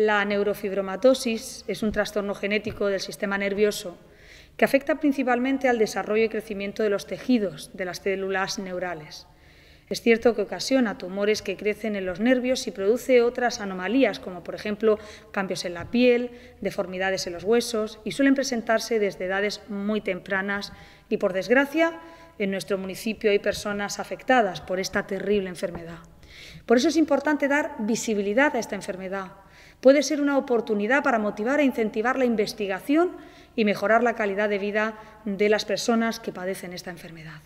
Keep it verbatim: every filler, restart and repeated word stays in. La neurofibromatosis es un trastorno genético del sistema nervioso que afecta principalmente al desarrollo y crecimiento de los tejidos de las células neurales. Es cierto que ocasiona tumores que crecen en los nervios y produce otras anomalías, como por ejemplo cambios en la piel, deformidades en los huesos, y suelen presentarse desde edades muy tempranas y, por desgracia, en nuestro municipio hay personas afectadas por esta terrible enfermedad. Por eso es importante dar visibilidad a esta enfermedad. Puede ser una oportunidad para motivar e incentivar la investigación y mejorar la calidad de vida de las personas que padecen esta enfermedad.